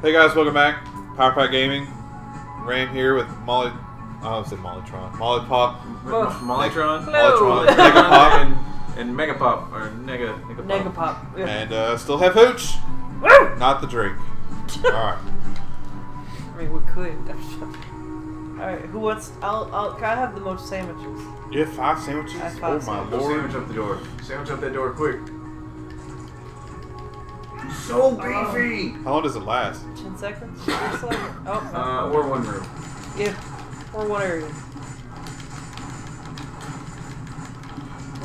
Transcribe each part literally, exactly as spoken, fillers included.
Hey guys, welcome back. PowerPack Gaming. Ram here with Molly. I almost said Mollytron. MollyPop. Oh. Mollytron. Hello. Mollytron. Megapop. and, and Megapop. Or Nega. Negapop. Negapop. Yeah. And uh, still have Hooch. Woo! Not the drink. Alright. I mean, we could. Alright, who wants. I'll, I'll. Can I have the most sandwiches? You have five sandwiches? I have five oh my sandwiches. Lord. Sandwich up the door. Sandwich up that door quick. So beefy! Um, How long does it last? Ten seconds? Oh, no. uh, or one room. Yeah, or one area.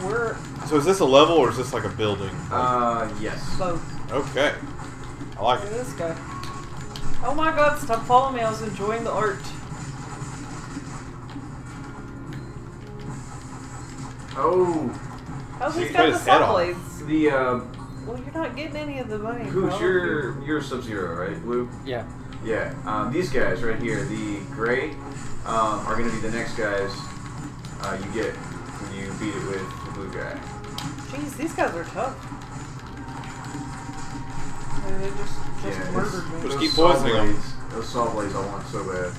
We're... So is this a level or is this like a building? Uh, yes. Both. Okay. I like Look it. Look at this guy. Oh my god, stop following me. I was enjoying the art. Oh. How's he's got the saw blades? The, uh... Well, you're not getting any of the money. Who's your you're Sub-Zero, right, Luke? Yeah. Yeah. Um, these guys right here, the gray, um, are going to be the next guys uh, you get when you beat it with the blue guy. Jeez, these guys are tough. I mean, they just, just yeah, murdered me. Just keep poisoning them. Those saw blades I want so bad.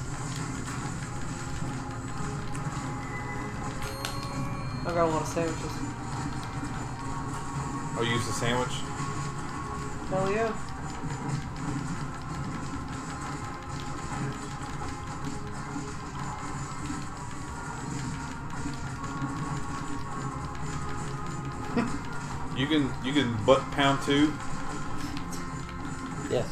I got a lot of sandwiches. Oh, you use the sandwich? Hell yeah. you can you can butt pound too? Yes.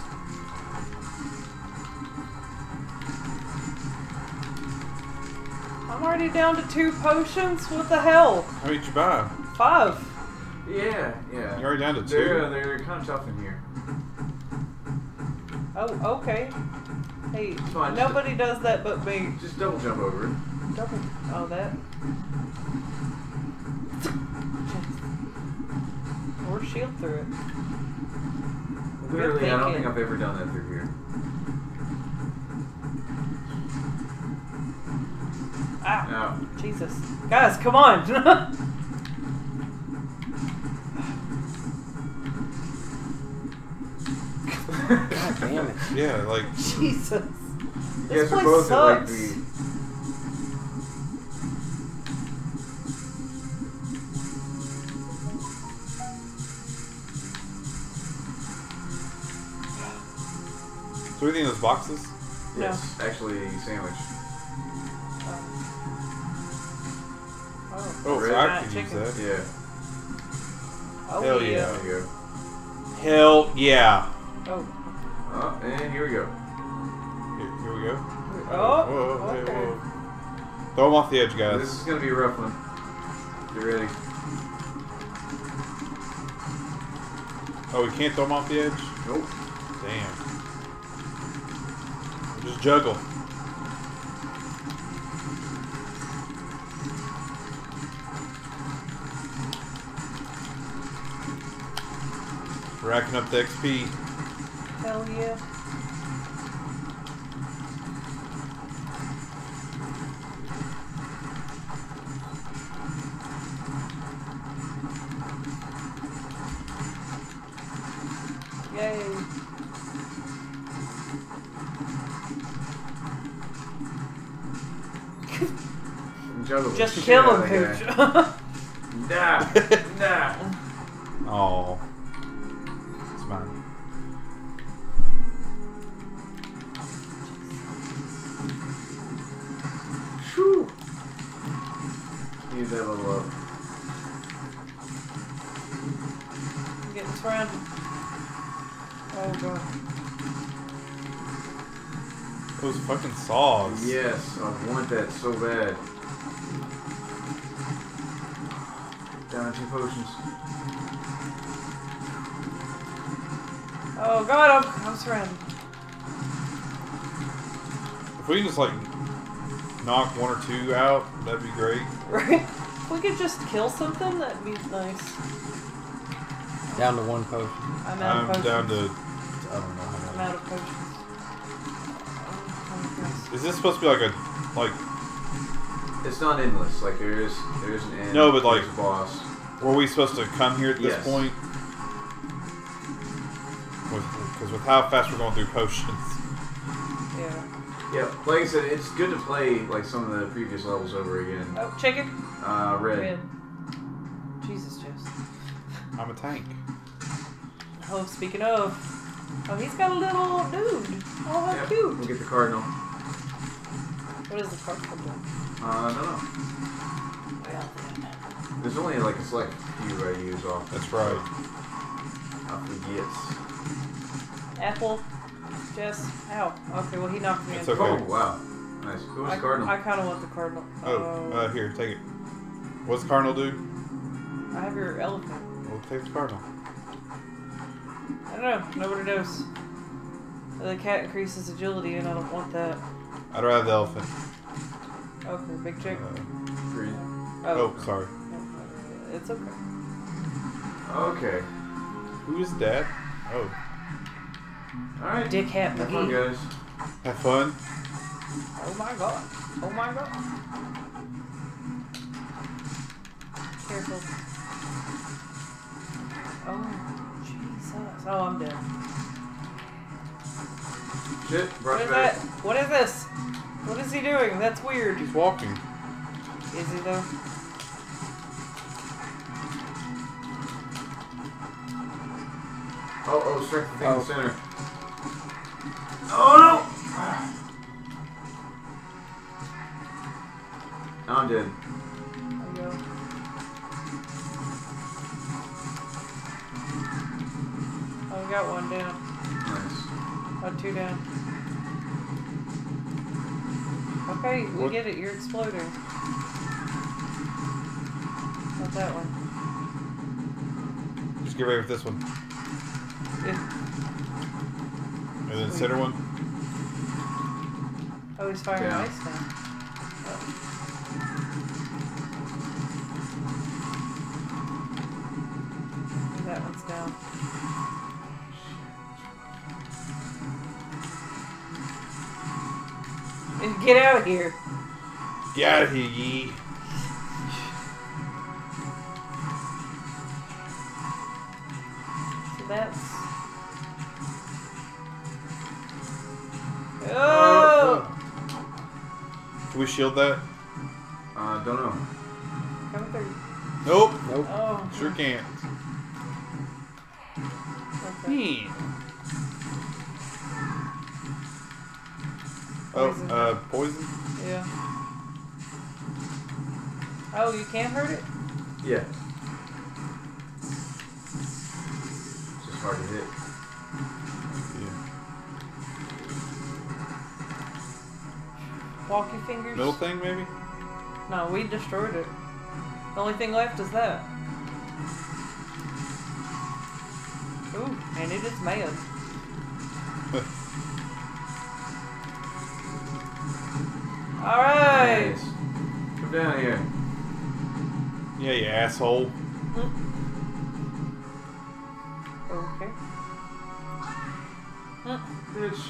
I'm already down to two potions? What the hell? How many did you buy? Five. Yeah, yeah. You're already down to two. They're, they're kind of tough in here. Oh, okay. Hey, fine, nobody does that but me. Just double jump over it. Double. Oh, that. Or shield through it. Literally, I don't think I've ever done that through here. Ah. No. Jesus. Guys, come on. God damn it. Yeah, like... Jesus. You this guys are both sucks. At, like, the... So anything in those boxes? Yes. No. Actually, sandwich. Oh, oh, oh so I could use that. Yeah. Oh, hell yeah. yeah. Hell yeah. Oh. Oh, and here we go. Here, here we go. Oh, whoa, okay. Hey, whoa. Throw them off the edge, guys. This is going to be a rough one. Get ready. Oh, we can't throw them off the edge? Nope. Damn. Just juggle. Racking up the X P. Hell yeah. Yay. Just kill him, Pooch. Nah. Nah. Oh. It's fine. Need that little up. I'm getting surrounded. Oh god. Those fucking saws. Yes, I want that so bad. Down two potions. Oh god, I'm, I'm surrounded. If we can just like knock one or two out, that'd be great. Right? If we could just kill something, that'd be nice. Down to one potion. I'm out I'm of potions. I'm down to... I don't know how I'm out of potions. Is this supposed to be like a... like? It's not endless. Like, there is there is an end. No, but like... boss. Were we supposed to come here at this yes. point? Because with, with of how fast we're going through potions. Yeah. Yeah, like I said, it's good to play like some of the previous levels over again. Oh, chicken? Uh, red. Red. Jesus, Jess. I'm a tank. Oh, speaking of. Oh, he's got a little dude. Oh, how yep. cute. We'll get the cardinal. What is the cardinal doing? Uh, no, no. Well, then. There's only like a select few I use off. That's right. I forget. Apple. Jess. Ow. Okay, well, he knocked me in. Okay. Oh, wow. Nice. Who was the cardinal? I kind of want the cardinal. Oh, uh, uh, here, take it. What's the cardinal do? I have your elephant. We'll take the cardinal. I don't know. Nobody knows. The cat increases agility, and I don't want that. I'd rather have the elephant. Okay, big chick. Uh, green. Oh, oh, sorry. It's okay. Okay. Who is that? Oh. Alright. Dick Hat McGee. Have fun, guys. Have fun. Oh my god. Oh my god. Careful. Oh, Jesus. Oh, I'm dead. Shit, brush what is back. That? What is this? What is he doing? That's weird. He's walking. Is he, though? Oh, oh, strike the thing oh. in the center. Oh, no! Now I'm dead. I got one down. Nice. Oh, two down. Okay, we what? Get it. You're exploding. Not that one. Just get ready with this one. Yeah. And then the center one. Oh, he's firing yeah. ice now. Oh. That one's down. Get out of here. Get out of here, ye. So that's... Oh! Can we shield that? Uh, don't know. Coming through. Nope. Nope. Oh. Sure can't. Okay. Hmm. Oh, poison. uh, poison? Yeah. Oh, you can hurt it? Yeah. It's just hard to hit. Yeah. Walkie fingers? Middle thing, maybe? No, we destroyed it. The only thing left is that. Ooh, and it is mad. Alright! Nice. Come down here. Yeah, you asshole. Mm. Okay. Mm. Bitch.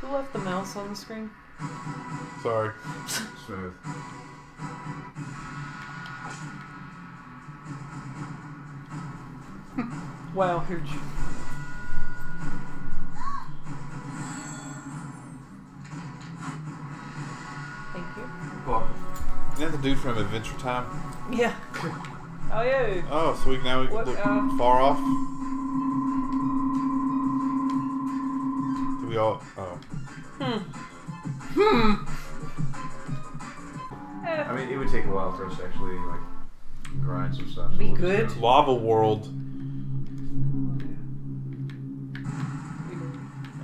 Who left the mouse on the screen? Sorry. Smooth. Wow, heard you. Isn't that the dude from Adventure Time? Yeah. Oh, yeah. Oh, so we, now we can what, look uh, far off? Do we all... Oh. Hmm. Hmm. Uh, I mean, it would take a while for us to actually, like, grind some stuff. Be good. Stuff. Lava world.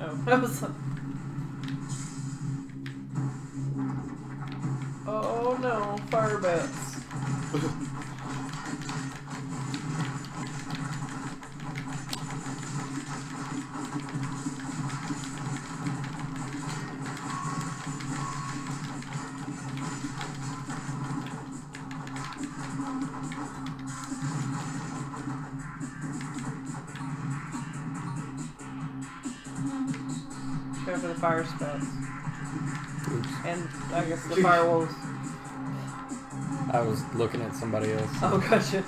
Oh, that was something. Oh no, fire bats. Go for the fire spats. Oops. And I guess the firewalls. I was looking at somebody else. Oh, gotcha.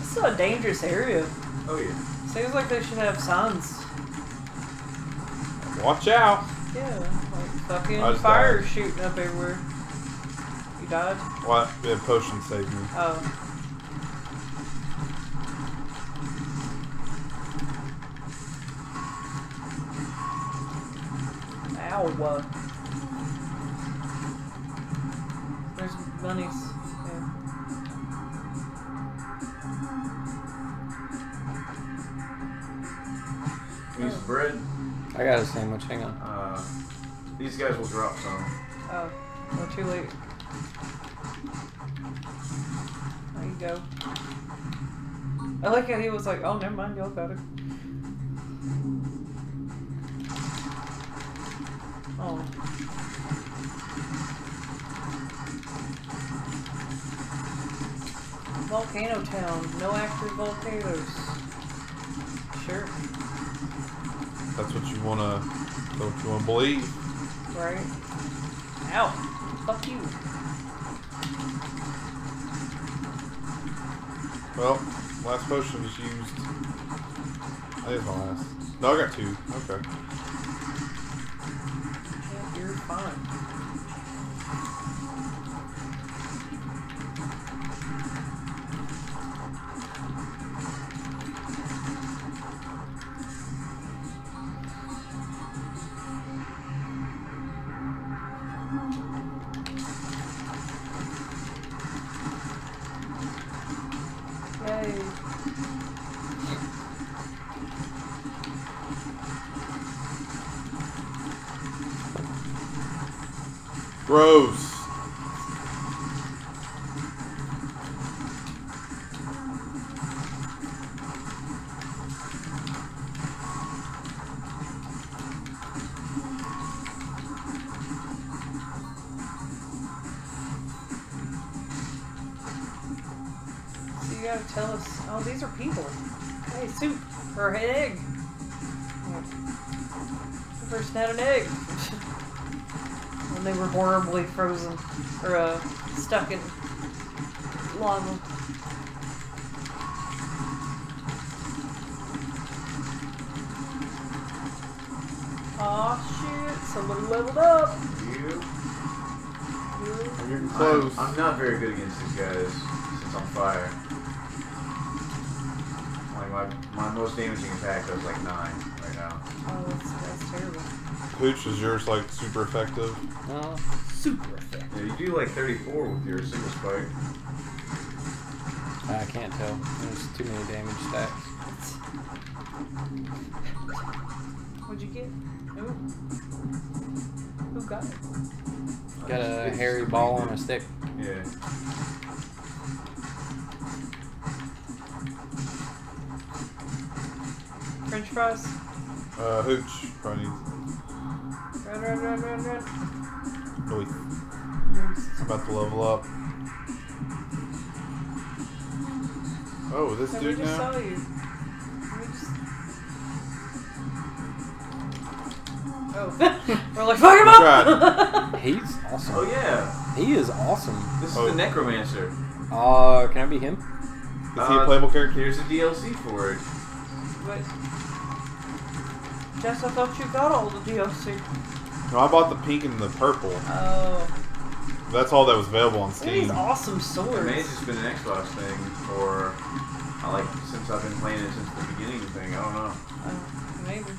This is a dangerous area. Oh yeah. Seems like they should have signs. Watch out! Yeah, like fucking fire died. Shooting up everywhere. You died? What? The potion saved me. Oh. Ow. There's bunnies. Yeah. Use bread. I got a sandwich, hang on. Uh, these guys will drop some. Oh, well, too late. There you go. I like how he was like, oh, never mind, y'all got it. Oh. Volcano Town. No active volcanoes. Sure. That's what you wanna, that's what you wanna believe. Right. Ow. Fuck you. Well, last potion was used. I did my last. No, I got two. Okay. Fine. Gross. So you gotta tell us. Oh, these are people. Hey, soup or an egg. The person had an egg. They were horribly frozen, or uh, stuck in lava. Aw shit, somebody leveled up! You? I'm getting close. I'm, I'm not very good against these guys, since I'm fire. Like, my, my most damaging attack does like nine right now. Oh, that's, that's terrible. Pooch, is yours like super effective? Uh, super effective. Yeah, you do like thirty-four with your single spike. I can't tell. There's too many damage stacks. What'd you get? Ooh. Who got it? Got a hairy ball on a stick. Yeah. French fries? Uh, Hooch. Probably. Run, run, run, run, run. Oh, it's about to level up. Oh, this no, dude we just now? Saw you. We just... Oh. We're like, fuck him up! He's awesome. Oh, yeah. He is awesome. This is oh. the Necromancer. Uh, can I be him? Is uh, he a playable character? Here's a D L C for it. What? Jess, I thought you got all the D L C. No, I bought the pink and the purple. Oh. That's all that was available on Steam. These awesome swords. It may have just been an Xbox thing, or I like since I've been playing it since the beginning of the thing. I don't know. Uh, maybe.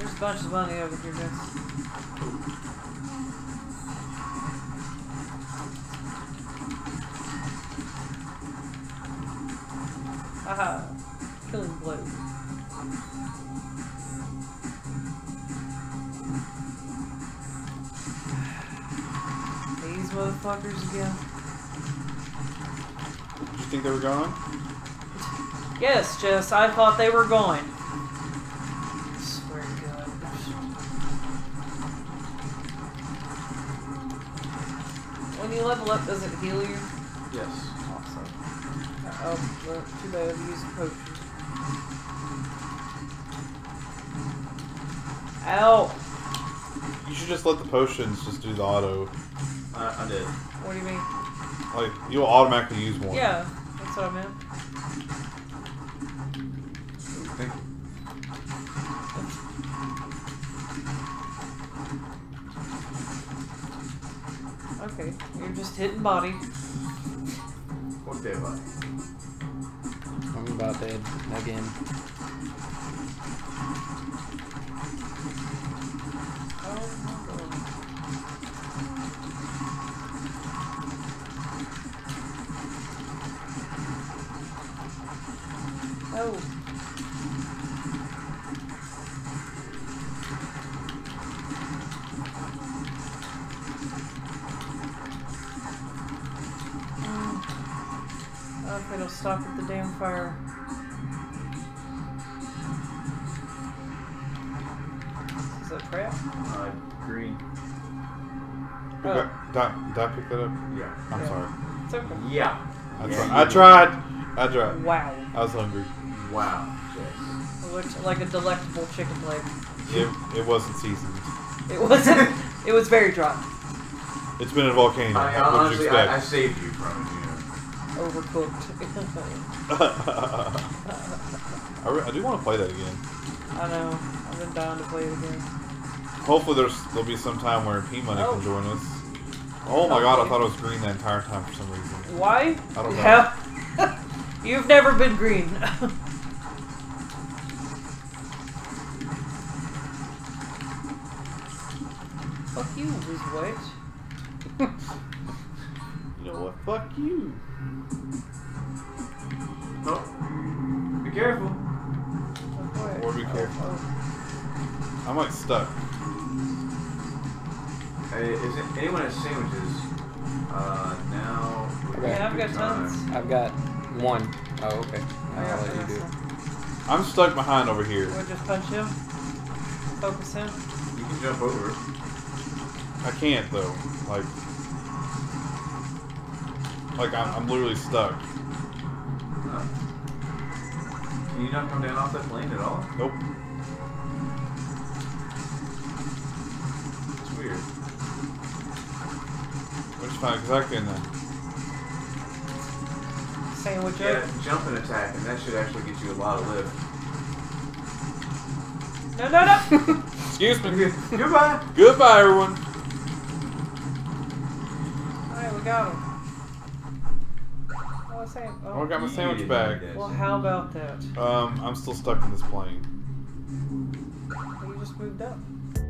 There's a bunch of money over here, Jess. Haha, killing blow. These motherfuckers again. Did you think they were gone? Yes, Jess, I thought they were going. I swear to God. When When you level up, does it heal you? Yes. Awesome. Uh-oh. Well, too bad I've used a potion. Ow! You should just let the potions just do the auto. Uh, I did. What do you mean? Like, you'll automatically use one. Yeah, that's what I meant. Okay, you're just hitting body. What dead body? I'm about dead again. Oh my god. Oh. It'll stop at the damn fire. Is that crap? Uh, green. Oh. Okay. Did, did I pick that up? Yeah. I'm yeah. sorry. It's okay. Yeah. I, yeah tried. I tried. I tried. Wow. I was hungry. Wow. Yes. It looked like a delectable chicken leg. It, it wasn't seasoned. It wasn't. It was very dry. It's been a volcano. I, I, honestly, I, I saved you from it. Overcooked. I, I do want to play that again. I know. I've been dying to play it again. Hopefully there's, there'll be some time where P-Money oh. can join us. Oh my god, I thought it was green the entire time for some reason. Why? I don't know. Yeah. You've never been green. Fuck you, is what? You know what? Fuck you. Oh, be careful. Oh, or be careful. Oh, oh. I'm like stuck. Hey, is it anyone has sandwiches? Uh, now. Yeah, I've got tons. I've got one. Oh, okay. I'll let you do it. I'm stuck behind over here. You want to just punch him? Focus him? You can jump over. I can't though. Like. Like, I'm, I'm literally stuck. Huh. Can you not come down off that plane at all? Nope. It's weird. Which find exactly in that? Sandwich yeah, up. Yeah, jump and attack, and that should actually get you a lot of lift. No, no, no! Excuse me. Goodbye. Goodbye, everyone. Alright, we got him. Oh, oh, I got my sandwich bag. Well, how about that? Um, I'm still stuck in this plane. Well, you just moved up.